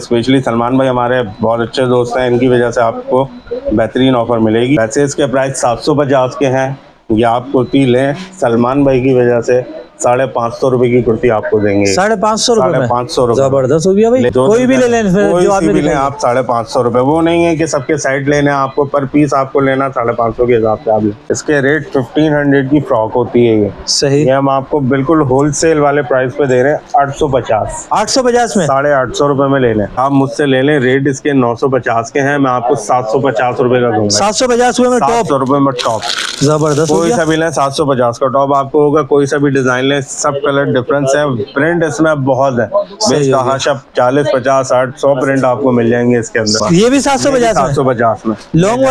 Specially Salman भाई हमारे बहुत अच्छे दोस्त हैं, इनकी वजह से आपको बेहतरीन ऑफ़र मिलेगी। वैसे इसके प्राइस 750 के हैं। ये आप कुर्ती लें, सलमान भाई की वजह से 550 रुपए की कुर्ती आपको देंगे। 550 रुपए जबरदस्त हो गया भाई। कोई भी ले लें, कोई भी लें आप 550 रुपए। वो नहीं है कि सबके साइड लेने, आपको पर पीस आपको लेना 550 के हिसाब से आप ले। इसके रेट 1500 की फ्रॉक होती है। ये सही, ये हम आपको बिल्कुल होलसेल वाले प्राइस पे दे रहे हैं। 850 में 850 रुपए में ले लें आप, मुझसे ले लें। रेट इसके 950 के हैं, मैं आपको 750 रुपए का दूंगा। 750 रुपए में टॉप जबरदस्त। कोई सा भी लें 750 का टॉप आपको होगा। कोई सा भी डिजाइन, सब कलर डिफरेंस है। प्रिंट इसमें बहुत है, बेतहाशा 40, 50, 60, 100 प्रिंट आपको मिल जाएंगे इसके अंदर। ये भी 750 में, लॉन्ग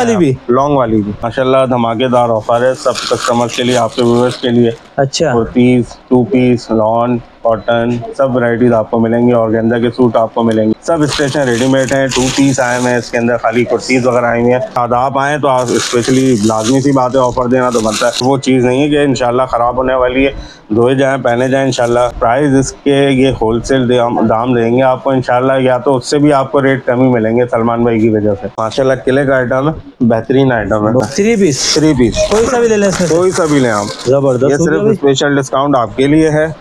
वाली भी। माशाल्लाह धमाकेदार ऑफर है सब कस्टमर्स के लिए, आपके व्यूअर्स के लिए। अच्छा, 4 पीस, 2 पीस, लॉन, कॉटन, सब वैरायटीज आपको मिलेंगी। ऑर्गेन्जा के सूट आपको मिलेंगे, सब स्टेशन रेडीमेड हैं। 2 पीस आए हैं इसके अंदर, खाली कुर्तीज वगैरह आई हैं। आप आए तो आप स्पेशली, लाजमी सी बात है, ऑफर देना तो बनता है। वो चीज़ नहीं है कि इंशाल्लाह ख़राब होने वाली है, धोए जाएँ, पहने जाएँ इंशाल्लाह। प्राइस इसके ये होलसेल दाम देंगे आपको इंशाल्लाह, या तो उससे भी आपको रेट कम ही मिलेंगे सलमान भाई की वजह से। माशाल्लाह किले का आइटम है, बेहतरीन आइटम है। 3 पीस कोई सा भी लें आप, जबरदस्त। ये सिर्फ स्पेशल डिस्काउंट आपके लिए है,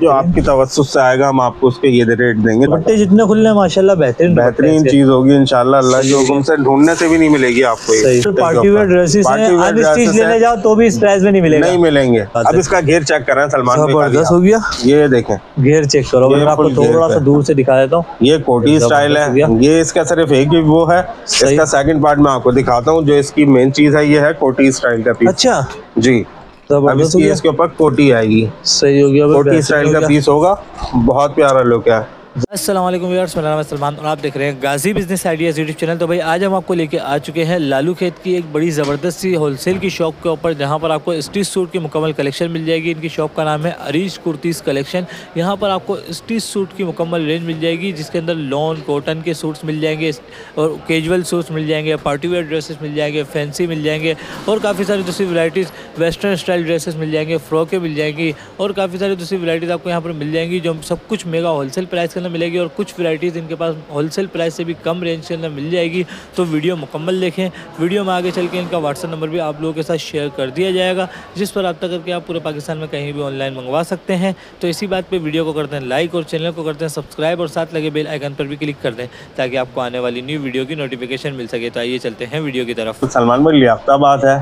जो आपकी तवस्सुस से आएगा हम आपको उसके ये रेट देंगे। दुपट्टे जितने खुले हैं माशाल्लाह, बेहतरीन चीज़ होगी इंशाल्लाह। अल्लाह के हुक्म से ढूंढने से भी नहीं मिलेगी आपको। ये पार्टी वेयर ड्रेसेस हैं, आप स्टिच लेने जाओ तो भी इस प्राइस में नहीं मिलेंगे। अब इसका घेर चेक करें सलमान भाई, जबरदस्त हो गया। ये देखें, घेर चेक करो, मैं आपको थोड़ा सा दूर से दिखा देता हूँ। ये कोटी स्टाइल है। ये इसका सिर्फ एक वो है, इसका सेकंड पार्ट मैं आपको दिखाता हूँ। जो इसकी मेन चीज है ये है कोटी स्टाइल का पीस। अच्छा जी, अब इसके ऊपर कोटी आएगी। सही हो गया, कोटी स्टाइल का पीस होगा, बहुत प्यारा लुक है। अस्सलाम वालेकुम व्यूअर्स, मेरा नाम है सलमान और आप देख रहे हैं Ghazi business ideas YouTube channel. तो भाई आज हम आपको लेके आ चुके हैं लालू खेत की एक बड़ी ज़बरदस्त सी होलसेल की शॉप के ऊपर, जहां पर आपको स्टिच सूट की मुकम्मल कलेक्शन मिल जाएगी। इनकी शॉप का नाम है अरीज कुर्तीस कलेक्शन। यहां पर आपको स्टिच सूट की मुकम्मल रेंज मिल जाएगी, जिसके अंदर लॉन कॉटन के सूट्स मिल जाएंगे और कैजुअल सूट्स मिल जाएंगे, पार्टीवेयर ड्रेसेस मिल जाएंगे, फैंसी मिल जाएंगे और काफ़ी सारी दूसरी वैराइटीज़, वेस्टर्न स्टाइल ड्रेसेस मिल जाएंगे, फ्रॉकें मिल जाएंगी और काफ़ी सारी दूसरी वैराइटीज़ आपको यहाँ पर मिल जाएंगी, जो सब कुछ मेगा होलसेल प्राइस मिलेगी। और कुछ वैरायटीज़ इनके पास होलसेल प्राइस से भी कम रेंज के अंदर मिल जाएगी। तो वीडियो मुकम्मल देखें। वीडियो में आगे चल के इनका व्हाट्सअप नंबर भी आप लोगों के साथ शेयर कर दिया जाएगा, जिस पर रब्ता करके आप पूरे पाकिस्तान में कहीं भी ऑनलाइन मंगवा सकते हैं। तो इसी बात पे वीडियो को करते हैं लाइक और चैनल को करते हैं सब्सक्राइब और साथ लगे बेल आइकन पर भी क्लिक कर दें, ताकि आपको आने वाली न्यू वीडियो की नोटिफिकेशन मिल सके। तो आइए चलते हैं वीडियो की तरफ। सलमान भाई लियाक़ताबाद है,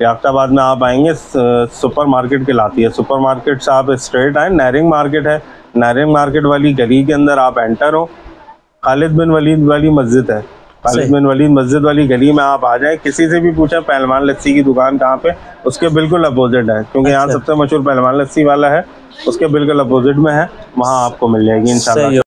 लियाक़ताबाद में आप आएंगे सुपर मार्केट के लाती है। सुपर मार्केट से आप स्ट्रेट आए, नैरिंग मार्केट है। नारियल मार्केट वाली गली के अंदर आप एंटर हो, खालिद बिन वलीद वाली मस्जिद है। खालिद बिन वलीद मस्जिद वाली गली में आप आ जाए, किसी से भी पूछें पहलवान लस्सी की दुकान कहाँ पे, उसके बिल्कुल अपोजिट है। क्योंकि यहाँ सबसे मशहूर पहलवान लस्सी वाला है, उसके बिल्कुल अपोजिट में है, वहाँ आपको मिल जाएगी इंशाल्लाह।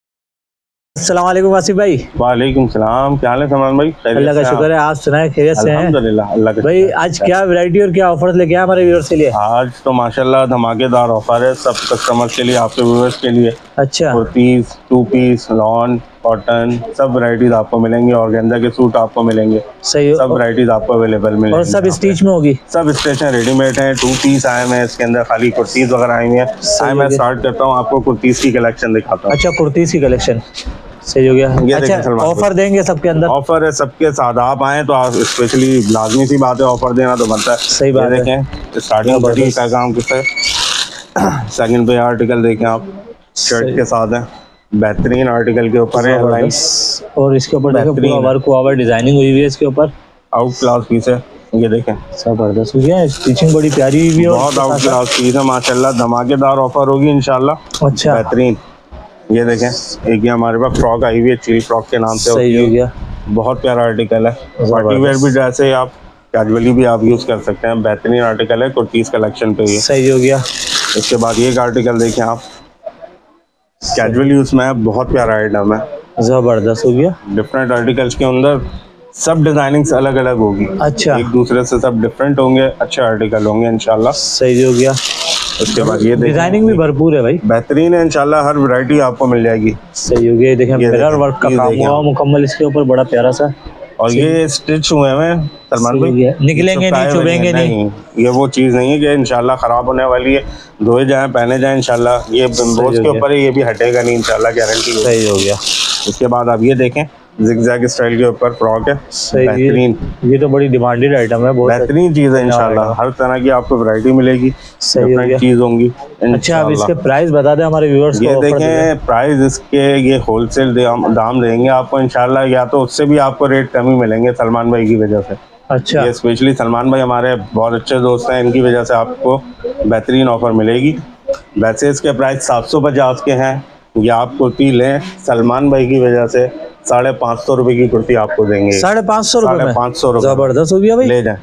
अस्सलाम वालेकुम वासिफ भाई। वालेकुम सलाम, क्या हाल है सलमान भाई? अल्लाह का शुक्र है, आप सुनाए खैरियत से हैं? अल्हम्दुलिल्लाह, अल्लाह का भाई। आज क्या वैरायटी और क्या ऑफर लेके आए हमारे व्यूअर्स के लिए? आज तो माशाल्लाह धमाकेदार ऑफर है सब कस्टमर्स के लिए, आपके व्यूअर्स के लिए। अच्छा, 4 पीस, 2 पीस, लॉन, कॉटन, सब वैरायटीज आपको मिलेंगी। ऑर्गेन्जा के सूट आपको मिलेंगे, सही, सब वैरायटीज आपको अवेलेबल मिलेंगी और सब स्टिच में होगी, सब स्टिच में रेडीमेड है। 2 पीस आए हैं इसके अंदर, खाली कुर्तीज वगैरह आई हैं। मैं स्टार्ट करता हूँ, आपको कुर्तीज की कलेक्शन दिखाता हूँ। अच्छा, कुर्तीज की कलेक्शन, सही हो गया। अच्छा, ऑफर देंगे सबके अंदर, ऑफर है सबके साथ। आप आए तो आप स्पेशली, लाजमी सी बात है, ऑफर देना तो बनता है। सही बात है। स्टार्टिंग बड़ी का काम किस है, सेकंड पे आर्टिकल देखें आप, शर्ट के साथ है, बेहतरीन आर्टिकल के ऊपर है और इसके ऊपर पूरा वर्क हुआ है, डिजाइनिंग हुई है इसके ऊपर, आउट क्लास पीस है। ये देखें, जबरदस्त हो गया, स्टिचिंग बड़ी प्यारी हुई है, बहुत आउट क्लास पीस है माशाल्लाह। धमाकेदार ऑफर होगी इंशाल्लाह। अच्छा, बेहतरीन। ये देखें, एक ये हमारे पास फ्रॉक आई हुई है, चिल फ्रॉक के नाम से होती है। सही हो गया, बहुत प्यारा आर्टिकल है। पार्टीवेयर भी जैसे आप, कैजुअली भी आप यूज कर सकते हैं, बेहतरीन आर्टिकल है कुर्तीज कलेक्शन पे ये। सही हो गया। इसके बाद ये एक आर्टिकल देखें आप, कैजुअल यूज में बहुत प्यारा आइटम है, जबरदस्त हो गया। डिफरेंट आर्टिकल्स के अंदर सब डिजाइनिंग्स अलग अलग होगी। अच्छा, एक दूसरे से सब डिफरेंट होंगे, अच्छे आर्टिकल होंगे इंशाल्लाह। सही हो गया। उसके बाद ये डिजाइनिंग भी भरपूर है भाई, बेहतरीन है इंशाल्लाह, हर वैरायटी आपको मिल जाएगी। सही हो गया। ये देखें, मिरर वर्क का काम हुआ मुकम्मल इसके ऊपर, बड़ा प्यारा सा। और ये स्टिच हुए हैं सलमान भाई, निकलेंगे नहीं, चुभेंगे नहीं, ये वो चीज़ नहीं है कि इंशाल्लाह ख़राब होने वाली है। धोए जाए, पहने जाए, इंशाल्लाह ये रोज के ऊपर है, ये भी हटेगा नहीं इंशाल्लाह, गारंटी। सही हो गया। उसके बाद आप ये देखें जिगजैग स्टाइल के ऊपर फ्रॉक है, बेहतरीन। ये तो बड़ी डिमांडेड आइटम है, बहुत बेहतरीन चीज़ है इंशाल्लाह। हर तरह की आपको वैरायटी मिलेगी, सही चीज़ होंगी। अच्छा, आप इसके प्राइस बता दें हमारे व्यूअर्स को। ये देखें प्राइस इसके, ये होलसेल दाम देंगे आपको इंशाल्लाह, या तो उससे भी आपको रेट कम ही मिलेंगे सलमान भाई की वजह से। अच्छा, ये स्पेशली सलमान भाई हमारे बहुत अच्छे दोस्त हैं, इनकी वजह से आपको बेहतरीन ऑफर मिलेगी। वैसे इसके प्राइस 750 के हैं, या आप कुर्ती लें सलमान भाई की वजह से 550 रुपए की कुर्ती आपको देंगे। 550 रुपए। जबरदस्त हो गया भाई, ले जाए,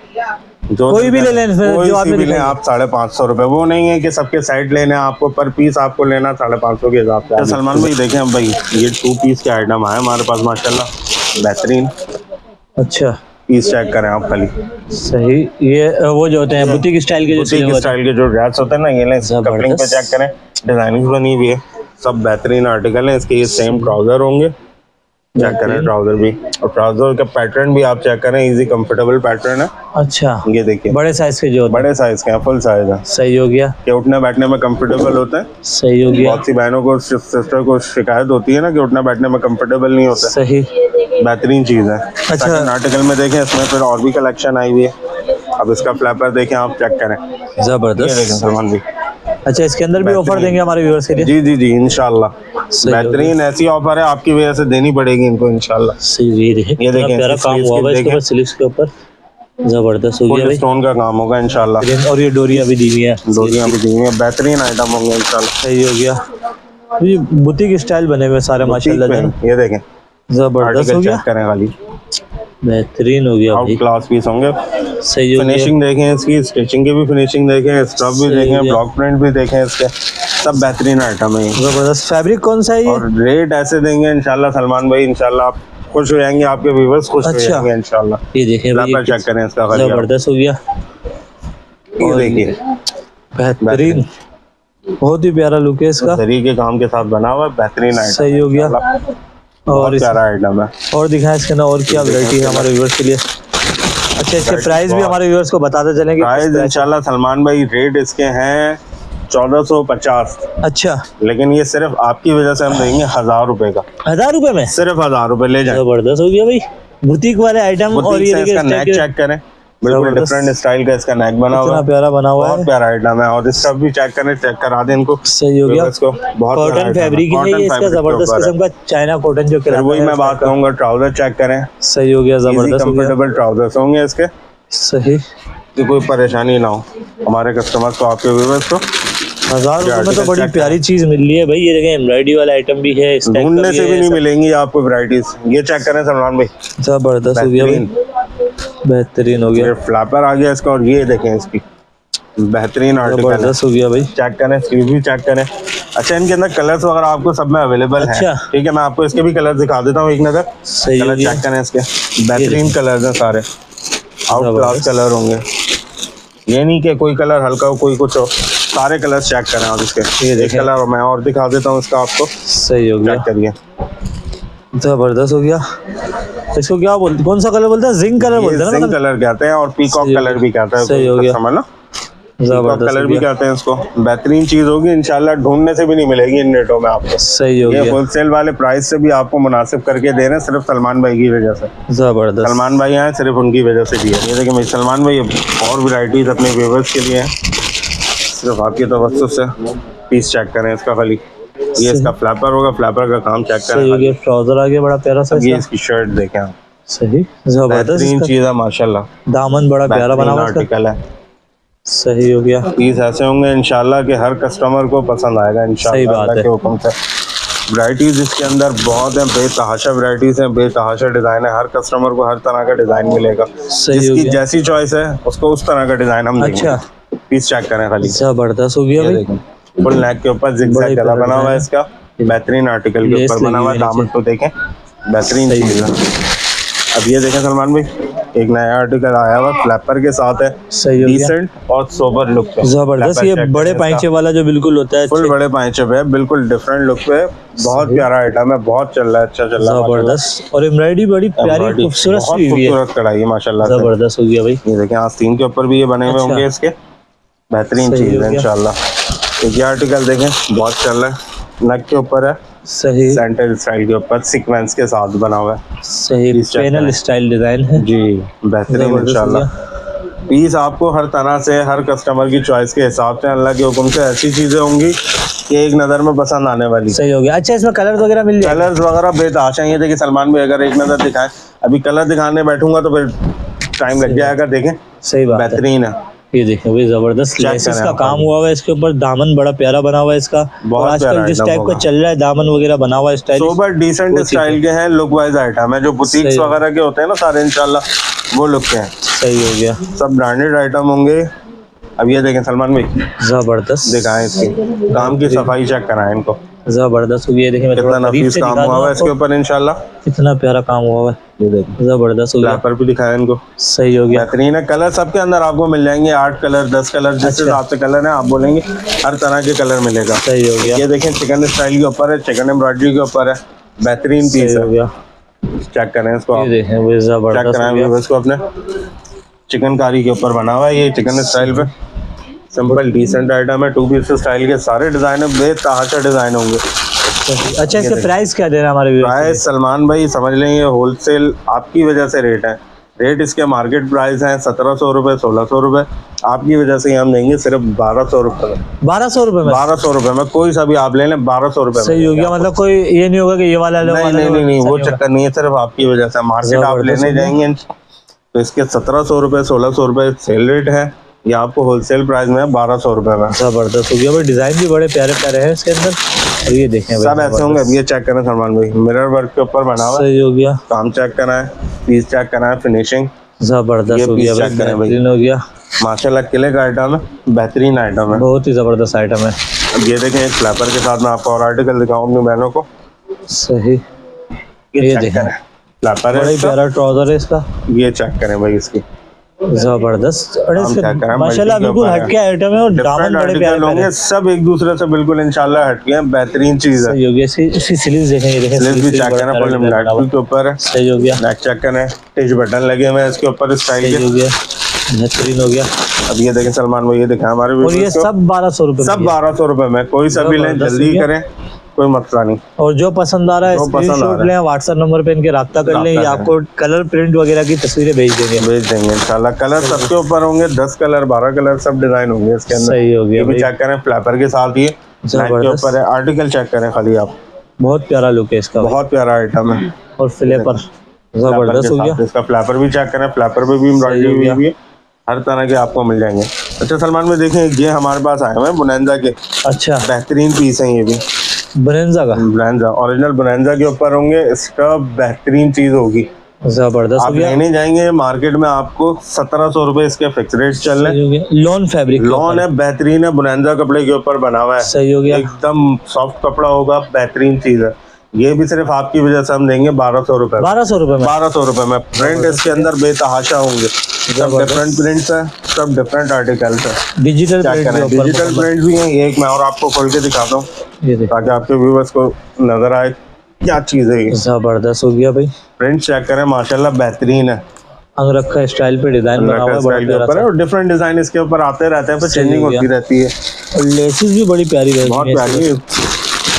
कोई भी ले लें, जो आप 550 रुपए। वो नहीं है कि सबके साइड लेने, आपको पर पीस आपको लेना 550 के हिसाब से। सलमान भाई देखें भाई, ये 2 पीस के आइटम आए हमारे पास माशाल्लाह, बेहतरीन। अच्छा, पीस चेक करें आप खाली। सही, ये वो जो होते हैं बुटीक स्टाइल के, जो ड्रेस होते हैं ना, ये कपड़िंग पे चेक करें, डिजाइनिंग बनी हुई है, सब बेहतरीन आर्टिकल है। इसके ये सेम ट्राउजर होंगे, चेक करें ट्राउजर भी, और ट्राउजर का पैटर्न भी आप चेक करें, इजी कंफर्टेबल पैटर्न है। अच्छा, ये देखिए बड़े साइज के, जो बड़े साइज के, फुल साइज है। सही हो गया, कि उठने बैठने में कंफर्टेबल होता है। सही हो गया। बहुत सी बहनों को, सिस्टर को शिकायत होती है ना कि उठने बैठने में कंफर्टेबल नहीं होता। सही, बेहतरीन चीज है। अच्छा, आर्टिकल में देखें, इसमें फिर और भी कलेक्शन आई हुई है। अब इसका फ्लैपर देखें आप, चेक करें, जबरदस्त सामान भी। अच्छा, इसके अंदर भी ऑफर देंगे हमारे व्यूअर्स के लिए। जी जी जी, इंशाल्लाह बेहतरीन ऐसी ऑफर है, आपकी वजह से देनी पड़ेगी इनको इंशाल्लाह। सही है, ये देखें प्यारा काम हुआ है इसके ऊपर, स्लीव्स के ऊपर जबरदस्त हो गया भाई, स्टोन का काम होगा इंशाल्लाह। और ये डोरियां भी दी हुई है, डोरियां भी दी हुई है, बेहतरीन आइटम होंगे इंशाल्लाह। सही हो गया, ये बुटीक स्टाइल बने हुए सारे माशाल्लाह, ये देखें जबरदस्त हो गया, चेक करें खाली, बेहतरीन हो गया, आउट क्लास पीस होंगे। सही हो गया, फिनिशिंग देखें इसकी, स्टिचिंग की भी फिनिशिंग देखें, स्क्रब भी देखें, ब्लॉक प्रिंट भी देखें, इसके सब बेहतरीन आइटम है। जबरदस्त। फैब्रिक कौन सा है ये? और रेट ऐसे देंगे इंशाल्लाह सलमान भाई, इंशाल्लाह आप खुश हो जाएंगे, आपके व्यूअर्स खुश हो जाएंगे इंशाल्लाह। ये देखें भाई, चेक करें इसका, जबरदस्त हो गया, ये देखिए बेहतरीन, बहुत ही प्यारा लुक है इसका, तरीके काम के साथ बना हुआ, बेहतरीन आइटम। सही हो गया, और सारा आइटम है। और दिखाएं इसके अंदर और क्या वैरायटी है हमारे व्यूअर्स के लिए। अच्छा, इसके प्राइस भी हमारे व्यूअर्स को बताते चलेंगे। प्राइस इंशाल्लाह सलमान भाई, रेट इसके हैं 1450। अच्छा, लेकिन ये सिर्फ आपकी वजह से हम देंगे 1000 रुपए का। 1000 रुपए में सिर्फ 1000 रुपए ले जाए। जबरदस्त हो गया भाई, बुटीक वाले आइटम। और ये इसका नेक चेक करें, बिल्कुल डिफरेंट स्टाइल का इसका नेक बना हुआ है, प्यारा बना हुआ है, बहुत प्यारा आइटम है। और इसका भी चेक करने, चेक करा दें इनको। सही हो गया, इसको बहुत कॉटन फैब्रिक है ये, इसका जबरदस्त किस्म का चाइना कॉटन जो कहलाता है। वही मैं बात कहूंगा, ट्राउजर चेक करें। सही हो गया, जबरदस्त कंफर्टेबल ट्राउजर्स होंगे इसके। सही, कि कोई परेशानी ना हो हमारे कस्टमर्स को, आपके व्यूअर्स को। 1000 रुपए में तो बड़ी प्यारी चीज मिल रही है भाई, ये देखिए एम्ब्रॉयडरी वाला आइटम भी है, ढूंढने से भी नहीं मिलेंगी आपको वैरायटीज। ये चेक करें सलमान भाई, जबरदस्त हो गया भाई, बेहतरीन हो गया, फ्लैपर आ गया इसका। और ये देखें इसकी बेहतरीन आर्टिकल हो गया भाई, चेक करें, स्लीव भी चेक करें। अच्छा, इनके अंदर कलर्स वगैरह आपको सब में अवेलेबल है, ठीक है। मैं आपको इसके भी कलर दिखा देता हूँ एक नजर। कलर चेक करें इसके, बेहतरीन कलर है सारे, आउट क्लास कलर होंगे, ये नहीं कि कोई कलर हल्का हो, कोई कुछ हो, सारे कलर चेक करें। और इसके एक कलर मैं और दिखा देता हूँ इसका आपको। सही हो गया, चेक करिए, जबरदस्त हो गया। इसको क्या बोलते, कौन सा कलर बोलते हैं? जिंक कलर बोलते हैं, जिंक कलर कहते हैं, और पीकॉक कलर भी कहते हैं। सही हो गया, समझ लो, जबरदस्त कलर भी कहते हैं इसको। बेहतरीन चीज होगी इंशाल्लाह, ढूंढने से भी नहीं मिलेगी इन रेटों में आपको। सही हो गया, ये होलसेल वाले प्राइस से भी आपको मुनासिब करके दे रहे हैं, सिर्फ सलमान भाई की वजह से। जबरदस्त, सलमान भाई आए, सिर्फ उनकी वजह से दिए। ये देखिए सलमान भाई, और वैरायटीज अपने व्यूअर्स के लिए हैं, सिर्फ आपकी तवज्जो से। पीस चेक करें इसका खाली, ये इसका फ्लैपर होगा, फ्लैपर का काम चेक करें। सही, ये ट्राउजर आ गया बड़ा प्यारा सा। ये इसकी शर्ट देखें आप, सही जबरदस्त चीज है माशाल्लाह, दामन बड़ा प्यारा बना हुआ आर्टिकल है। सही हो गया, पीस ऐसे होंगे इंशाल्लाह कि हर कस्टमर को पसंद आएगा इंशाल्लाह के हुक्म से। वैरायटीज इसके अंदर बहुत हैं, बेतहाशा वैरायटीज हैं, बेतहाशा डिजाइन है, हर कस्टमर को हर तरह का डिजाइन मिलेगा, जिसकी जैसी चॉइस है उसको उस तरह का डिजाइन हम देंगे। अच्छा, पीस चेक करें खाली, जबरदस्त हो गया भाई, फुल नेक के ऊपर जिगजैग गला बना हुआ है इसका, बेहतरीन आर्टिकल के ऊपर बना हुआ है, दामन तो देखें बेहतरीन चीज है। अब ये देखें सलमान भाई, एक नया आर्टिकल आया हुआ फ्लैपर के साथ है, सही डिसेंट और सोबर लुक पे जबरदस्त। ये बड़े पाइंचे वाला जो बिल्कुल होता है, फुल बड़े पाइंचे पे बिल्कुल डिफरेंट लुक पे, बहुत प्यारा आइटम है, बहुत चल रहा है, अच्छा चल रहा है जबरदस्त। और एम्ब्रॉयडरी बड़ी प्यारी खूबसूरत सी हुई है, खूबसूरत कढ़ाई है माशाल्लाह, जबरदस्त हो गया भाई। ये देखिए आस्तीन के ऊपर भी ये बने हुए होंगे, इसके बेहतरीन चीज है इंशाल्लाह। ये आर्टिकल देखें बहुत चल रहा है, नेक के ऊपर है, सही सेंट्रल स्टाइल के ऊपर सीक्वेंस के साथ बना हुआ है, सही पैनल स्टाइल डिजाइन है जी, बेहतरीन इंशाल्लाह। पीस आपको हर तरह से हर कस्टमर की चॉइस के हिसाब से अल्लाह के हुक्म से ऐसी चीजें होंगी कि एक नज़र में पसंद आने वाली, सही हो गया। अच्छा इसमें कलर्स वगैरह मिल जाए, कलर्स वगैरह बेताशा। ये देखिए सलमान भाई अगर एक नज़र दिखाएं, अभी कलर दिखाने बैठूंगा तो फिर टाइम लग जाएगा, देखें सही बात बेहतरीन है। ये देखें भाई जबरदस्त लेसेस का काम हुआ है इसके ऊपर, दामन बड़ा प्यारा बना हुआ है इसका, और आजकल जिस टाइप का चल रहा है दामन वगैरह बना हुआ है स्टाइल, सोबर डिसेंट स्टाइल के हैं, लुक वाइज आइटम है जो बुटीक्स वगैरह के होते हैं ना सारे इंशाल्लाह वो लुक के हैं, सही हो गया, सब ब्रांडेड आइटम होंगे। अब ये देखें सलमान भाई जबरदस्त दिखाएं, इसकी काम की सफाई चेक कराएं इनको, जबरदस्त हुई है। देखिए कितना नफीस काम हुआ है इसके ऊपर इंशाल्लाह, कितना प्यारा काम हुआ है ये देखिए जबरदस्त हुआ है। यहाँ पर भी दिखाया इनको, सही हो गया, बेहतरीन है। कलर सबके अंदर आपको मिल जाएंगे, 8 कलर 10 कलर जिस हिसाब से कलर है आप बोलेंगे हर तरह के कलर मिलेगा, सही हो गया। ये देखें चिकन स्टाइल के ऊपर है, चिकन एम्ब्रॉयडरी के ऊपर है, बेहतरीन पीस हो गया, चेक करें इसको, चेक कराएं इसको, अपने चिकनकारी के ऊपर बना हुआ है, ये चिकन स्टाइल पे सिंपल डिसेंट आइटम है, टू पीस स्टाइल के सारे डिजाइन बेतहाशा डिजाइन होंगे। अच्छा इसका प्राइस क्या दे रहा है हमारे प्राइस? सलमान भाई समझ लेंगे होलसेल आपकी वजह से रेट है, रेट इसके मार्केट प्राइस है 1700 रुपए, 1600 रुपए, आपकी वजह से हम देंगे सिर्फ 1200 रुपए में, 1200 रुपए में कोई सा भी आप ले लें, 1200 रुपए, सही हो गया। मतलब कोई ये नहीं होगा कि ये वाला लो, नहीं वो चक्कर नहीं है, सिर्फ आपकी वजह से मार्केट आप लेने जाएंगे तो इसके 1700 रुपए 1600 रुपए सेल रेट है, ये आपको होलसेल प्राइस में 1200 रुपए में। जबरदस्त हो गया भाई, डिजाइन भी बड़े प्यारे प्यारे हैं इसके अंदर, और ये देखें सब ऐसे होंगे। अब ये चेक करें सलमान भाई, मिरर वर्क के ऊपर बना हुआ, सही हो गया, काम चेक कराएं, पीस चेक कराएं, फिनिशिंग जबरदस्त हो गया, बेहतरीन हो गया माशाल्लाह, किले का आइटम है, बेहतरीन आइटम है, बहुत ही जबरदस्त आइटम है। अब ये देखें एक फ्लैपर के साथ में आपको और आर्टिकल दिखाऊं अपनी बहनों को, सही ये देखें फ्लैपर है, प्यारा ट्राउजर है इसका, ये चेक करें भाई इसकी जबरदस्त माशाल्लाह, बिल्कुल हटके आइटम है और दामन बड़े प्यारे होंगे, सब एक दूसरे से बिल्कुल इंशाल्लाह हटके हैं, बेहतरीन चीज है, सही हो गया। इसकी स्लीव्स देखें, ये देखें स्लीव्स भी चेक करना, प्रॉब्लम लाइट के ऊपर है, सही हो गया, नेक चेक करना है, टिच बटन लगे हुए हैं इसके ऊपर, स्टाइल हो गया, बेहतरीन हो गया। अब ये देखें सलमान भाई, ये दिखाएं हमारे वीडियो, और ये सब 1200 रुपए, सब 1200 रुपए में, कोई सा भी लें जल्दी करें, कोई मसला नहीं। और जो पसंद आ रहा है स्क्रीनशॉट लें, व्हाट्सएप नंबर पे इनके राब्ता कर लें, या आपको कलर प्रिंट वगैरह की तस्वीरें भेज देंगे इंशाल्लाह। कलर सबके ऊपर होंगे, 10 कलर 12 कलर सब डिजाइन होंगे इसके अंदर, सही हो गया। ये चेक करें फ्लैपर के साथ, ये के ऊपर है आर्टिकल, चेक करें खाली आप, बहुत प्यारा लुक है इसका, बहुत प्यारा आइटम है। और फ्लैपर जबरदस्त हो गया इसका, फ्लैपर भी चेक करें, फ्लैपर पे भी एम्ब्रॉयडरी हुई है, हर तरह के आपको मिल जाएंगे। अच्छा सलमान भाई देखें ये हमारे पास आए हुए बुनैंजा के, अच्छा बेहतरीन पीस है, ये भी बुनैंजा का, बुनैंजा ओरिजिनल बुनैंजा के ऊपर होंगे, इसका बेहतरीन चीज होगी, जबरदस्त आप लेने जाएंगे मार्केट में आपको 1700 रुपए इसके फिक्स रेट चल रहे हैं। लॉन फैब्रिक, लॉन है, बेहतरीन है, बुनैंजा कपड़े के ऊपर बना हुआ है, सही हो गया, एकदम सॉफ्ट कपड़ा होगा, बेहतरीन चीज है। ये भी सिर्फ आपकी वजह से हम देंगे 1200 रुपए, 1200 रुपए में। प्रिंट इसके अंदर बेतहाशा होंगे, सब डिफरेंट प्रिंट्स है, सब डिफरेंट आर्टिकल्स है, डिजिटल प्रिंट भी है। एक मैं और आपको खोल के दिखाता हूँ ताकि आपके व्यूवर्स को नजर आए क्या चीज है, जबरदस्त हो गया भाई, प्रिंट चेक करें माशाल्लाह, बेहतरीन है, अंगरखा स्टाइल पे डिजाइन बना हुआ है, और डिफरेंट डिजाइन इसके ऊपर आते रहते हैं, चेंजिंग होती रहती है, और लेसेस भी बड़ी प्यारी है, बहुत प्यारी है,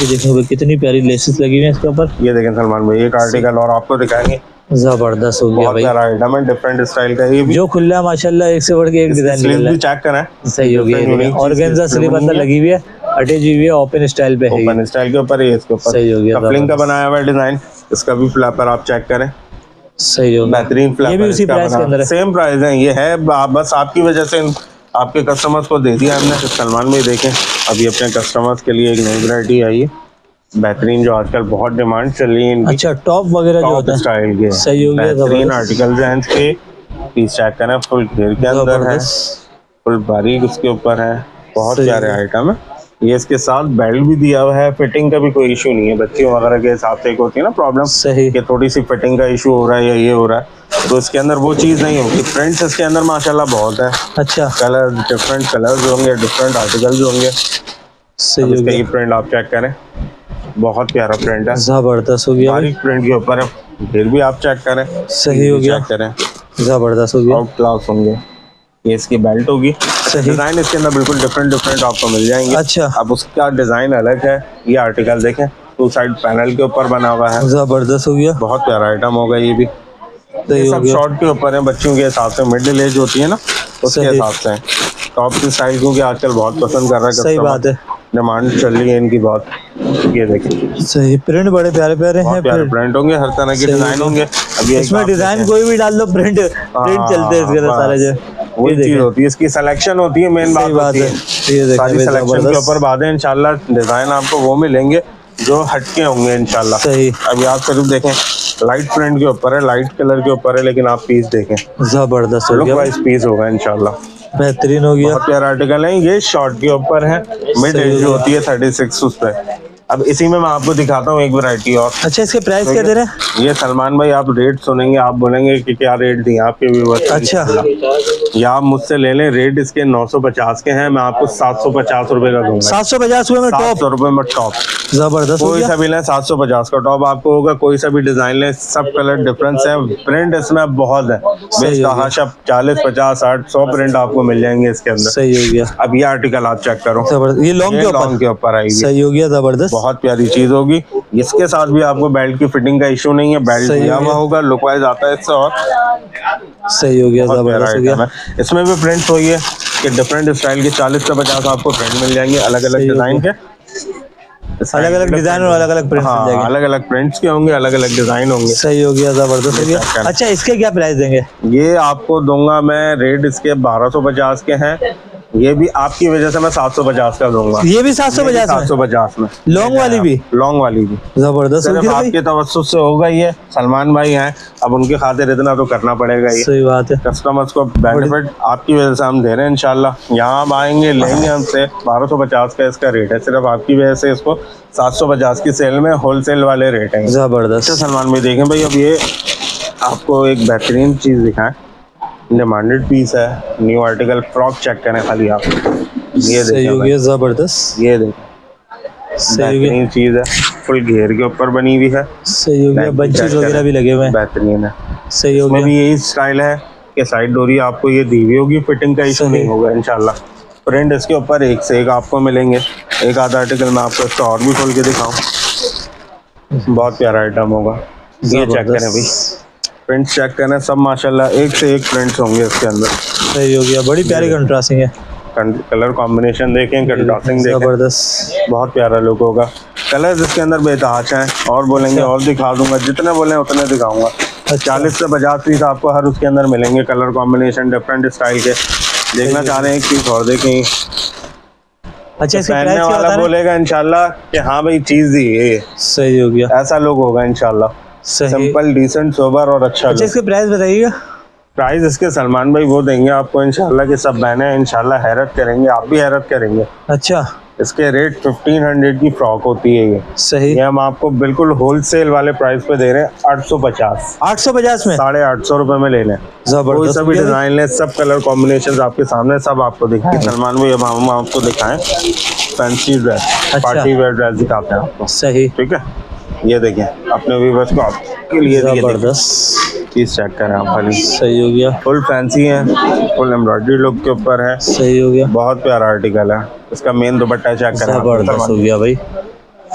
ये देखें कितनी प्यारी लेसेस लगी हुई है इसके ऊपर। ये देखें सलमान भाई एक आर्टिकल और आपको दिखाएंगे, जबरदस्त हो गया भाई, बहुत आइटम है, डिफरेंट स्टाइल का, ये भी जो खुला माशाल्लाह, एक से बढ़ के एक डिजाइन मिल रहा है, चेक करें, सही हो गया। ऑर्गेन्जा स्लीव अंदर लगी हुई है, अटैच हुई है, ओपन स्टाइल पे है, ओपन स्टाइल के ऊपर है इसके ऊपर, सही हो गया। कपलिंग का बनाया हुआ है डिजाइन, इसका भी फ्लैपर आप चेक करें, सही हो गया, बेहतरीन फ्लैपर, ये भी उसी प्राइस के अंदर है, सेम प्राइस है, ये है बस आपकी वजह से आपके कस्टमर्स को दे दिया हमने। सलमान भाई देखें अभी अपने कस्टमर्स के लिए एक नई वैरायटी आई है, बेहतरीन, जो आजकल बहुत डिमांड चल रही है, अच्छा टॉप वगैरह जो होता है स्टाइल के, सही हो गया, बेहतरीन आर्टिकल्स हैं इसके, पीस चेक करें, फुल घेर के अंदर है, फुल बारीक उसके ऊपर है, बहुत प्यारे आइटम है, ये इसके साथ बेल्ट भी दिया हुआ है, फिटिंग का भी कोई इशू नहीं है। बच्चियों वगैरह के हिसाब से एक होती है ना प्रॉब्लम, सही कि थोड़ी सी फिटिंग का इशू हो रहा है या ये हो रहा है, तो इसके अंदर वो चीज़ नहीं होगी। प्रिंट्स इसके अंदर माशाल्लाह बहुत है, अच्छा कलर, डिफरेंट कलर्स होंगे, डिफरेंट आर्टिकल्स होंगे, सही इसका ये प्रिंट आप चेक करें, बहुत प्यारा प्रिंट है, जबरदस्त हो गया, बारीक प्रिंट के ऊपर है, फिर भी आप चेक करें, सही हो गया, चेक करें, जबरदस्त हो गया, आउट क्लास होंगे। ये इसकी बेल्ट होगी, डिजाइन इसके अंदर बिल्कुल डिफरेंट डिफरेंट आपको मिल जाएंगे। अच्छा अब उसका डिजाइन अलग है, ये आर्टिकल देखें, टू साइड पैनल के ऊपर बना हुआ है, जबरदस्त हो गया, बहुत प्यारा आइटम होगा ये भी। ये सब शॉर्ट के ऊपर है, बच्चों के हिसाब से मिडिल एज होती है ना उसके हिसाब से, टॉप की साइज क्योंकि आजकल बहुत पसंद कर रहा है, सही बात है, डिमांड चल रही है इनकी बहुत। ये देखिए सही प्रिंट बड़े प्यारे प्यारे हैं, प्यारे प्रिंट होंगे, हर तरह के डिजाइन होंगे, इसमें डिजाइन कोई भी डाल लो प्रिंट प्रिंट चलते हैं इसके सारे जो वही चीज होती है, इसकी सिलेक्शन होती है, मेन बात होती है सारी सिलेक्शन के ऊपर। बाद में इंशाल्लाह डिजाइन आपको वो मिलेंगे जो हटके होंगे इंशाल्लाह। सही अभी आप सिर्फ देखें लाइट प्रिंट के ऊपर है, लाइट कलर के ऊपर है, लेकिन आप पीस देखें जबरदस्त लुक वाइज पीस होगा इंशाल्लाह, बेहतरीन हो गया, बहुत प्यारा आर्टिकल है। ये शॉर्ट के ऊपर है, मिड एज जो होती है 36 उस पर। अब इसी में मैं आपको दिखाता हूँ एक वैरायटी और। अच्छा इसके प्राइस क्या दे रहे हैं? ये सलमान भाई आप रेट सुनेंगे, आप बोलेंगे कि क्या रेट दिए आपके व्यूअर्स। अच्छा या आप मुझसे ले लें, रेट इसके 950 के हैं, मैं आपको 750 रुपए का दूंगा। 750 रुपए में टॉप, 700 रुपए में टॉप, जबरदस्त। कोई सा भी लें 750 का टॉप आपको होगा, कोई सा भी डिजाइन लें, सब कलर डिफरेंस है, प्रिंट इसमें बहुत है, बेतहाशा 40, 50, 60, 100 प्रिंट आपको मिल जाएंगे इसके अंदर। सही हो गया। अब ये आर्टिकल आप चेक करो, ये लॉन्ग के ऊपर आएगी, सही हो गया, जबरदस्त, बहुत प्यारी चीज होगी। इसके साथ भी आपको बेल्ट की फिटिंग का इशू नहीं है, बेल्ट दिया हुआ होगा, लुक वाइज आता है इससे और सही हो गया, जबरदस्त हो गया। इसमें भी प्रिंट्स होगी कि डिफरेंट स्टाइल के 40 से 50 आपको प्रिंट मिल जाएंगे, अलग अलग डिजाइन के, अलग अलग डिजाइन और अलग अलग प्रिंट, अलग अलग प्रिंट्स के होंगे, अलग अलग डिजाइन होंगे। सही हो गया, जबरदस्त हो गया। अच्छा इसके क्या प्राइस देंगे? ये आपको दूंगा मैं, रेट इसके 1250 के हैं, ये भी आपकी वजह से मैं 750 का दूंगा, ये भी 750 में, लॉन्ग वाली भी जबरदस्त। आपके तवज्जुह से होगा, ये सलमान भाई हैं, अब उनके खातिर इतना तो करना पड़ेगा, ये सही बात है, कस्टमर्स को बेनिफिट आपकी वजह से हम दे रहे हैं इंशाल्लाह। यहाँ हम आएंगे, लेंगे हमसे, 1250 का इसका रेट है, सिर्फ आपकी वजह से इसको 750 की सेल में होलसेल वाले रेट है, जबरदस्त। सलमान भाई देखें भाई, अब ये आपको एक बेहतरीन चीज दिखाएं, डिमांडेड पीस है, न्यू आर्टिकल, फ्रॉक चेक करें खाली आप, ये देखिए जबरदस्त, ये देखिए सही चीज है, फुल घेर के ऊपर बनी हुई है, सही हो गया, बंचेस वगैरह भी लगे हुए हैं, बेहतरीन है, सही हो गया। यही स्टाइल है कि साइड डोरी आपको ये दी हुई होगी, फिटिंग का इशू नहीं होगा इंशाल्लाह, प्रिंट इसके ऊपर एक से एक आपको मिलेंगे। एक आधा आर्टिकल मैं आपको इसको और भी खोल के दिखाऊँ, बहुत प्यारा आइटम होगा, ये चेक करें भाई, प्रिंट चेक करना, सब माशाल्लाह एक से एक प्रिंट्स होंगे इसके अंदर। सही हो गया, बड़ी प्यारी कंट्रास्टिंग है, कलर कॉम्बिनेशन देखें, कंट्रास्टिंग देखें, जबरदस्त, बहुत प्यारा लुक होगा। कलर्स इसके अंदर बेतहाशा हैं, और बोलेंगे और दिखा दूंगा, जितने बोलें उतने दिखाऊंगा। 40 से 50 पीस आपको हर उसके अंदर मिलेंगे, कलर कॉम्बिनेशन डिफरेंट स्टाइल के। देखना चाह रहे हैं एक चीज और देखें। अच्छा पहनने वाला बोलेगा इंशाल्लाह कि हाँ भाई चीज दी है, सही हो गया, ऐसा लुक होगा इंशाल्लाह, सिंपल, डिसेंट, सोबर और अच्छा। अच्छा इसके प्राइस बताइएगा? प्राइस इसके सलमान भाई वो देंगे आपको इंशाल्लाह, कि सब बहने इंशाल्लाह हैरत करेंगे, आप भी हैरत करेंगे। अच्छा इसके रेट 1500 की फ्रॉक होती है ये, सही, ये हम आपको बिल्कुल होलसेल वाले प्राइस पे दे रहे हैं, 850 में 850 रुपए में ले लें, जबरदस्त, सभी डिजाइन लें, सब कलर कॉम्बिनेशन आपके सामने, सब आपको दिखाएं सलमान भाई। अब हम आपको दिखाएं fancy dress, party wear dress दिखाते हैं आपको, सही ठीक है। ये देखें अपने व्यूअर्स को, आपके लिए जबरदस्त चीज चेक करें आप खाली, सही हो गया, फुल फैंसी है, फुल एम्ब्रॉयडरी लुक के ऊपर है, सही हो गया, बहुत प्यारा आर्टिकल है। इसका मेन दुपट्टा चेक करें, जबरदस्त हो गया भाई,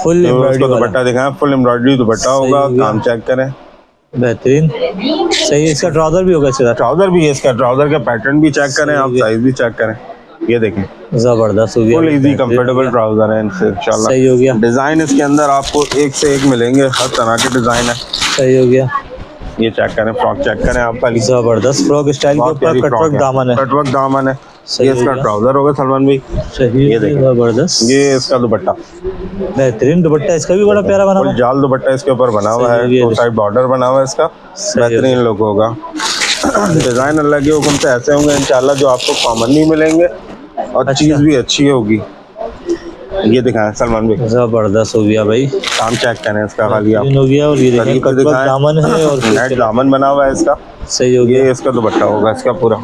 फुल एम्ब्रॉयडरी दुपट्टा दिखाएं, फुल एम्ब्रॉयडरी दुपट्टा होगा, काम चेक करें, बेहतरीन, सही। इसका ट्राउजर भी होगा, इसका ट्राउजर भी है, इसका ट्राउजर का पैटर्न भी चेक करें आप, साइज भी चेक करें, ये देखें जबरदस्त हो गया, फुल इजी कंफर्टेबल ट्राउजर है इनसे इंशाल्लाह। सही हो गया, डिजाइन इसके अंदर आपको एक से एक मिलेंगे, हर तरह के डिजाइन है, सही हो गया। ये चेक करें, फ्रॉक चेक करें आप खाली, जबरदस्त फ्रॉक स्टाइल के ऊपर कटवर्क दामन है, सही इसका ट्राउजर होगा सलमान भाई, सही, ये देखिए जबरदस्त, ये इसका दुपट्टा, बेहतरीन दुपट्टा, इसका भी बड़ा प्यारा बना हुआ है, जाल दुपट्टा इसके ऊपर बना हुआ है, टू साइड बॉर्डर बना हुआ है, इसका बेहतरीन लुक होगा। डिजाइन अल्लाह के हुक्म से ऐसे होंगे इंशाल्लाह जो आपको कॉमन नहीं मिलेंगे, और चीज भी अच्छी होगी। ये दिखाएं सलमान भाई, जबरदस्त हो गया भाई, काम चेक करें इसका खाली आप हो गया। और ये दिखाएं दामन है और नेट दामन बना हुआ है इसका, सही हो गया। इसका दुपट्टा होगा इसका पूरा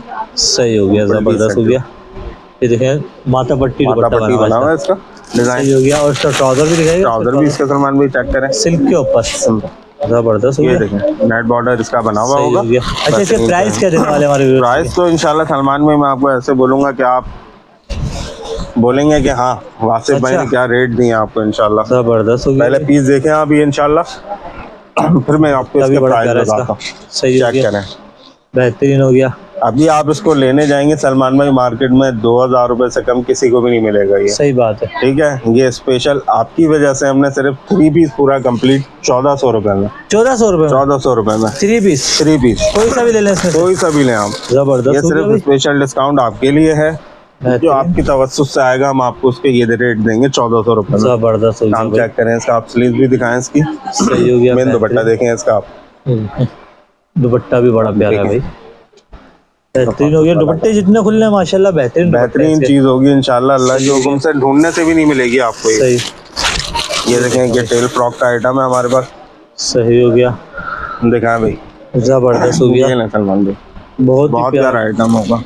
सही हो गया, जबरदस्त हो गया। ये देखें माथा पट्टी बना हुआ है इसका डिजाइन हो गया। और इसका ट्राउजर भी दिखाएगा, ट्राउजर भी इसका सलमान भाई चेक करें सिल्क के ऊपर, जबरदस्त हो गया। देखें नेट बॉर्डर इसका बना हुआ होगा। अच्छा इसका प्राइस क्या देने वाले हमारे? प्राइस तो इंशाल्लाह सलमान भाई मैं आपको ऐसे बोलूंगा कि आप बोलेंगे कि हाँ वासिफ भाई ने क्या रेट दिए आपको इंशाल्लाह, जबरदस्त हो गया। पहले पीस देखें आप ये इंशाल्लाह, फिर मैं आपको इसका प्राइस बताता हूं। सही चेक करें, बेहतरीन हो गया। अभी आप इसको लेने जाएंगे सलमान भाई मार्केट में 2000 रुपए से कम किसी को भी नहीं मिलेगा ये, सही बात है। ठीक है, ये स्पेशल आपकी वजह से हमने सिर्फ 3 पीस पूरा कंप्लीट 1400 रुपए में, 1400 रुपए, 1400 रुपए में 3 पीस, 3 पीस कोई सा भी ले लें, कोई सा भी लें आप, जबरदस्त। ये सिर्फ स्पेशल डिस्काउंट आपके लिए है, जो आपकी तवस्सुत से आएगा हम आपको उसके ये रेट देंगे 1400 रुपए। जबरदस्त काम चेक करें इसका आप, स्लीव भी दिखाएं इसकी, सही हो गया। मेन दुपट्टा देखें इसका आप, दुपट्टा भी बड़ा प्यारा भाई, बेहतरीन हो गया। दुपट्टे जितने खुलने हैं माशाल्लाह, बेहतरीन बेहतरीन चीज होगी इंशाल्लाह, अल्लाह के हुक्म से ढूंढने से भी नहीं मिलेगी आपको ये। सही, ये देखें कि टेल फ्रॉक का आइटम है हमारे पास, सही हो गया। दिखाएं भाई, जबरदस्त हो गया सलमान भाई, बहुत प्यारा आइटम होगा,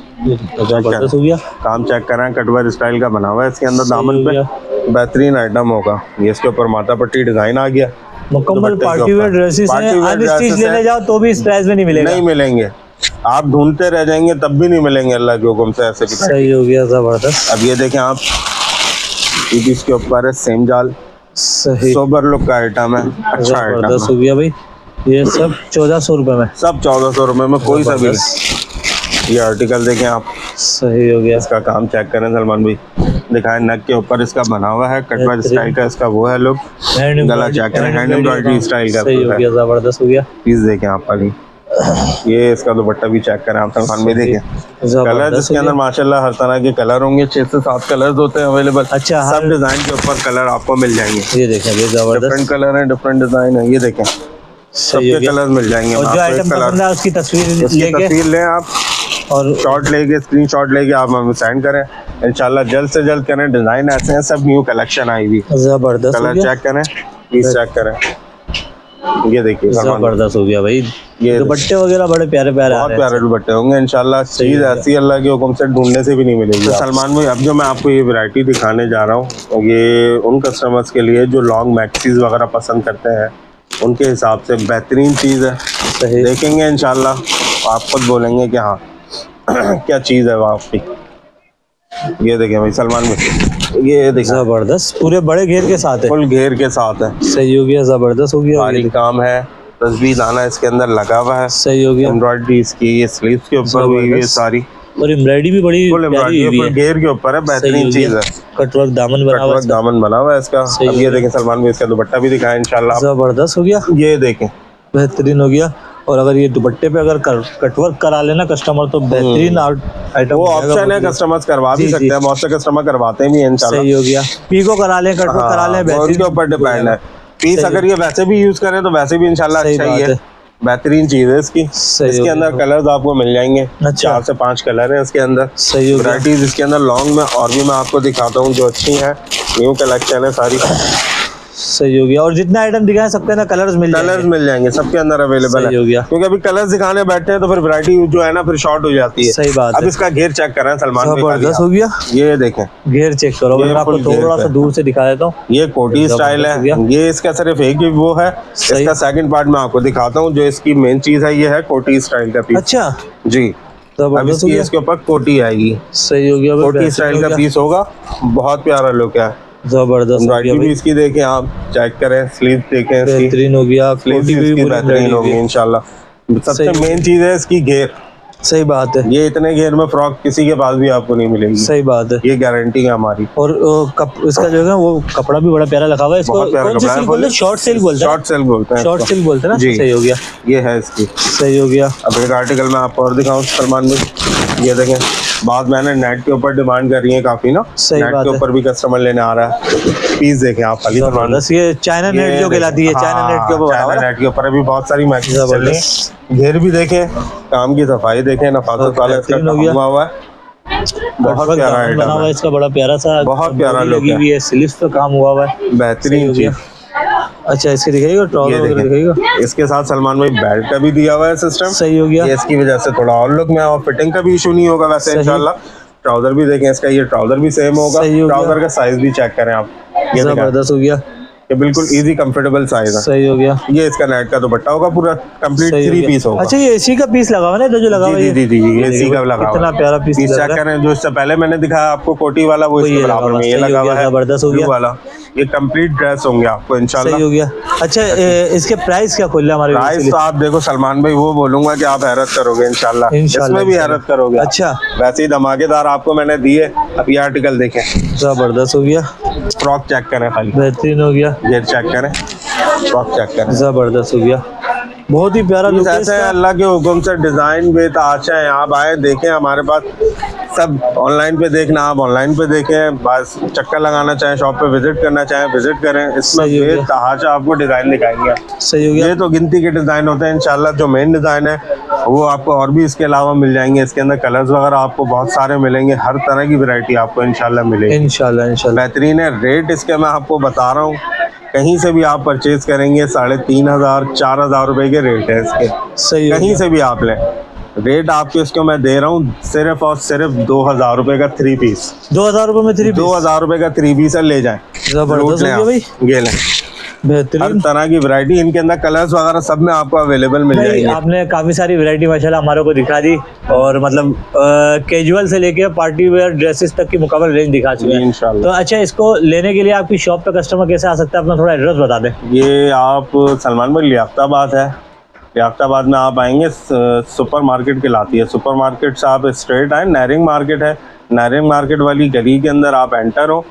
जबरदस्त हो गया। काम चेक कराएं, कटवर स्टाइल का बना हुआ है इसके अंदर दामन पे, बेहतरीन आइटम होगा ये। इसके ऊपर माथा पट्टी डिजाइन आ गया, मुकम्मल पार्टी वेयर ड्रेसेस हैं। आप इस चीज लेने जाओ तो भी इस प्राइस में नहीं मिलेगा, नहीं मिलेंगे। आप ढूंढते रह जाएंगे तब भी नहीं मिलेंगे अल्लाह के हुक्म से ऐसे। सही हो गया, जबरदस्त। अब ये देखें आप, इसके ऊपर है सेम जाल, सही सोबर लुक का आइटम है, अच्छा जबरदस्त हो गया भाई। ये सब 1400 रुपए में, सब 1400 रुपए में कोई सा भी। ये आर्टिकल देखें आप, सही हो गया। इसका काम चेक करें सलमान भाई, दिखाएं नक के ऊपर इसका बना हुआ है, कटवा स्टाइल का इसका वो है लुक, गला चेक करें हैंड एम्ब्रॉयडरी स्टाइल का, सही हो गया जबरदस्त हो गया। पीस देखें आप अभी, ये इसका दुपट्टा भी चेक करें आप सलमान भाई, देखें कलर इसके अंदर माशाल्लाह हर तरह के कलर होंगे, 6 से 7 कलर होते हैं अवेलेबल। अच्छा, सब डिजाइन के ऊपर कलर आपको मिल जाएंगे। ये देखें डिफरेंट कलर है, डिफरेंट डिजाइन है, ये देखें सबके कलर मिल जाएंगे। और जो आइटम पसंद है उसकी तस्वीर लें आप और शॉट लेके स्क्रीनशॉट लेके आप हमें सेंड करें इंशाल्लाह, जल्द से जल्द करें। डिजाइन ऐसे हैं, सब न्यू कलेक्शन आई हुई, जबरदस्त। कलर चेक करें, पीस चेक करें, ये देखिए जबरदस्त हो गया भाई। ये दुपट्टे वगैरह बड़े प्यारे प्यारे, बहुत प्यारे दुपट्टे होंगे इंशाल्लाह। चीज ऐसी अल्लाह के हुक्म से ढूंढने से भी नहीं मिलेगी सलमान भाई। अब जो मैं आपको ये वैरायटी दिखाने जा रहा हूँ, ये उन कस्टमर्स के लिए जो लॉन्ग मैक्सीज वगैरह पसंद करते हैं, उनके हिसाब से बेहतरीन चीज़ है। देखेंगे इंशाल्लाह आप खुद बोलेंगे कि हाँ क्या चीज़ है वहाँ की। ये देखें भाई सलमान भाई, ये देखें जबरदस्त, पूरे बड़े घेर के साथ है, फुल घेर के साथ है, सही हो गया जबरदस्त हो गया। आगे काम है, तस्वीर आना इसके अंदर लगा हुआ है, सही हो गया। एम्ब्रॉयडरी इसकी ये स्लीव्स के ऊपर हुई है सारी, और एम्ब्रॉयडरी भी बड़ी प्यारी घेर के ऊपर है, बेहतरीन चीज है। कटवर्क दामन बना हुआ है इसका। अब ये देखें सलमान भाई, इसका दुपट्टा भी दिखाएं इंशाल्लाह, जबरदस्त हो गया। ये देखें बेहतरीन हो गया। और अगर ये दुपट्टे पे अगर कटवर्क करा लेना कस्टमर तो बेहतरीन आइटम, वो ऑप्शन है, कस्टमर्स करवा भी सकते हैं, बहुत से कस्टमर करवाते भी हैं इंशाल्लाह। सही हो गया, पीको करा लें, कटवर्क करा लें, बेहतरीन के ऊपर डिपेंड है। पीस अगर ये वैसे भी यूज करें तो वैसे भी इंशाल्लाह अच्छा ही है, बेहतरीन चीज है इसकी। इसके अंदर कलर्स आपको मिल जाएंगे, 4 से 5 कलर हैं इसके अंदर, सही वैरायटीज इसके अंदर लॉन्ग में। और भी मैं आपको दिखाता हूँ जो अच्छी है, न्यू कलेक्शन है सारी, सही हो गया। और जितना आइटम दिखाएं सबके अंदर कलर्स मिल जाएंगे सबके अंदर अवेलेबल है, हो गया। क्योंकि अभी कलर्स दिखाने बैठे हैं तो फिर वैरायटी जो है ना फिर शॉर्ट हो जाती है, सही बात है। अब इसका घेर चेक करें सलमान भाई, जबरदस्त हो गया। ये देखें घेर चेक करो, मैं आपको थोड़ा सा दूर से दिखा देता हूँ। ये कोटी स्टाइल है, ये इसका सिर्फ एक ही वो है, इसका सेकंड पार्ट में आपको दिखाता हूँ। जो इसकी मेन चीज है ये है कोटी स्टाइल का पीस। अच्छा जी, अब इसके ऊपर कोटी आएगी, सही हो गया, कोटी स्टाइल का पीस होगा, बहुत प्यारा लुक है, जबरदस्त। भी इसकी देखें आप, चेक करें, स्लीव देखें, बेहतरीन हो गया, बेहतरीन होगी इंशाल्लाह। सबसे मेन चीज है इसकी घेर, सही बात है। ये इतने घेर में फ्रॉक किसी के पास भी आपको नहीं मिलेगी, सही बात है, ये गारंटी है हमारी। और इसका जो है वो कपड़ा भी बड़ा प्यारा लगा हुआ है, इसको शॉर्ट सिल्क बोलते हैं, शॉर्ट सिल्क बोलते हैं ना, सही हो गया। ये है इसकी, सही हो गया। अब एक आर्टिकल में आपको और दिखाऊं सलमान भाई, ये देखें बात मैंने नेट के ऊपर डिमांड कर रही है काफी ना, सही नेट के ऊपर भी कस्टमर लेने आ रहा है। पीस देखें आप, ये चाइना नेट जो कहलाती है, चाइना नेट के ऊपर अभी बहुत सारी मैक्सीज चल रही है। घेर भी देखें, काम की सफाई देखें, नफासत वाला इसका हुआ है, बहुत प्यारा आइटम बना हुआ है इसका, बड़ा प्यारा सा, बहुत प्यारा लुक है, स्लीव्स पे काम हुआ हुआ है, बेहतरीन जी। अच्छा इसके दिखाइएगा, ट्राउजर दिखाइएगा, इसके साथ सलमान भाई बेल्ट का भी दिया हुआ है सिस्टम, सही हो गया, ये इसकी वजह से थोड़ा और लुक में और फिटिंग का भी इशू नहीं होगा वैसे इंशाल्लाह। ट्राउजर भी देखें इसका, ये ट्राउजर भी सेम होगा, ट्राउजर का साइज भी चेक करें आप, ये जबरदस्त हो गया, ये बिल्कुल इजी कंफर्टेबल साइज है, सही हो गया। ये इसका नेट का दुपट्टा होगा पूरा कंप्लीट, थ्री पीस होगा। अच्छा ये एसी का पीस लगा हुआ है ना, जो लगा हुआ है जी जी जी, एसी का लगा हुआ है, इतना प्यारा पीस चेक करें। जो इससे पहले मैंने दिखाया आपको कोटी वाला, वो इसके बराबर में ये लगा हुआ है, जबरदस्त हो गया वाला, ये कंप्लीट ड्रेस होंगे आपको इंशाल्लाह, सही हो गया। अच्छा इसके प्राइस क्या खुला हमारे प्राइस आप देखो सलमान भाई, वो बोलूंगा कि आप हैरत करोगे इंशाल्लाह, इसमें भी हैरत करोगे। अच्छा वैसे ही धमाकेदार आपको मैंने दिए, अब ये आर्टिकल देखें जबरदस्त हो गया, फ्रॉक चेक करें खाली, बेहतरीन हो गया, ये चेक करें, फ्रॉक चेक करें, जबरदस्त हो गया, बहुत ही प्यारा लुक है। अल्लाह के हुक्म से डिजाइन बेताहाशा है, आप आए देखें, हमारे पास सब ऑनलाइन पे देखना, आप ऑनलाइन पे देखें, बस चक्कर लगाना चाहें, शॉप पे विजिट करना चाहें, विजिट करें, इसमें बेतहाशा आपको डिजाइन दिखाएंगे, सही हो गया। ये तो गिनती के डिजाइन होते हैं इंशाल्लाह, जो मेन डिजाइन है वो आपको और भी इसके अलावा मिल जाएंगे, इसके अंदर कलर्स वगैरह आपको बहुत सारे मिलेंगे, हर तरह की वैरायटी आपको इंशाल्लाह मिलेगी, इंशाल्लाह इंशाल्लाह बेहतरीन है। रेट इसके मैं आपको बता रहा हूँ, कहीं से भी आप परचेज करेंगे 3500-4000 रुपए के रेट है इसके, सही, कहीं से भी आप लें, रेट आपको इसको मैं दे रहा हूँ सिर्फ और सिर्फ 2000 रुपए का थ्री पीस, 2000 रुपए में थ्री पीस, 2000 रुपए का थ्री पीस है, ले जाए, बेहतरीन तरह की वैरायटी इनके अंदर, कलर्स वगैरह सब में आपको अवेलेबल मिल जाएगी। आपने काफी सारी वैरायटी माशाल्लाह हमारे को दिखा दी, और मतलब कैजुअल से लेके पार्टी वेयर ड्रेसेस तक की मुकम्मल रेंज दिखा चुके हैं इंशाल्लाह। तो अच्छा इसको लेने के लिए आपकी शॉप पे कस्टमर कैसे आ सकता है, अपना थोड़ा एड्रेस बता दें। ये आप सलमान भाई लियाकताबाद है, लियाकताबाद में आप आएंगे सुपर मार्केट के लाती है, सुपर मार्केट से आप स्ट्रेट आए, नैरिंग मार्केट है, नैरिंग मार्केट वाली गली के अंदर आप एंटर हो,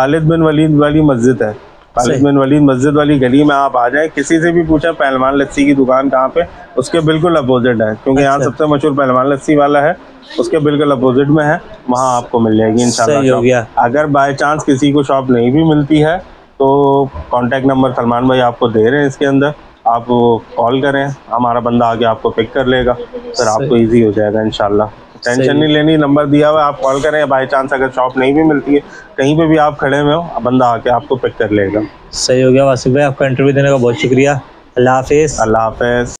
खालिद बिन वलीद वाली मस्जिद है, खालिद बिन वलीद मस्जिद वाली गली में आप आ जाए, किसी से भी पूछा पहलवान लस्सी की दुकान कहाँ पे, उसके बिल्कुल अपोजिट है, क्योंकि यहाँ सबसे मशहूर पहलवान लस्सी वाला है, उसके बिल्कुल अपोजिट में है, वहाँ आपको मिल जाएगी इंशाल्लाह। अगर बाई चांस किसी को शॉप नहीं भी मिलती है तो कॉन्टेक्ट नंबर सलमान भाई आपको दे रहे हैं, इसके अंदर आप कॉल करें, हमारा बंदा आगे आपको पिक कर लेगा, फिर आपको ईजी हो जाएगा इंशाल्लाह, टेंशन नहीं लेनी, नंबर दिया हुआ है, आप कॉल करें, बाई चांस अगर शॉप नहीं भी मिलती है, कहीं पे भी आप खड़े हुए हो, बंदा आके आपको पिक कर लेगा, सही हो गया। वासिफ भाई आपका इंटरव्यू देने का बहुत शुक्रिया, अल्लाह हाफिज़।